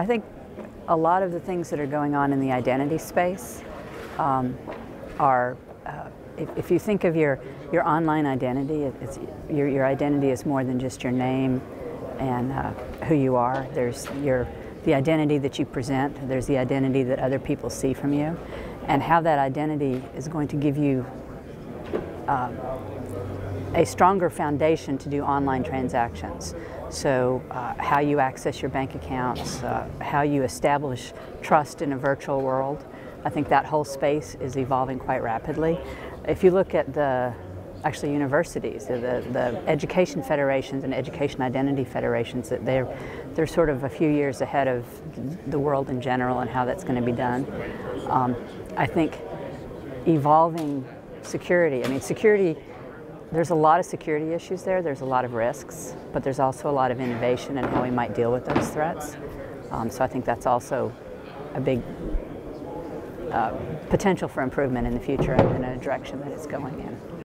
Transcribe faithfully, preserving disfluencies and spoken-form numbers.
I think a lot of the things that are going on in the identity space um, are, uh, if, if you think of your, your online identity, it, it's, your, your identity is more than just your name and uh, who you are. There's your, the identity that you present, there's the identity that other people see from you, and how that identity is going to give you um, a stronger foundation to do online transactions. So uh, how you access your bank accounts, uh, how you establish trust in a virtual world. I think that whole space is evolving quite rapidly. If you look at the, actually universities, the, the, the education federations and education identity federations, that they're, they're sort of a few years ahead of the world in general and how that's going to be done. Um, I think evolving security, I mean security, there's a lot of security issues there, there's a lot of risks, but there's also a lot of innovation in how we might deal with those threats. Um, so I think that's also a big uh, potential for improvement in the future and in a direction that it's going in.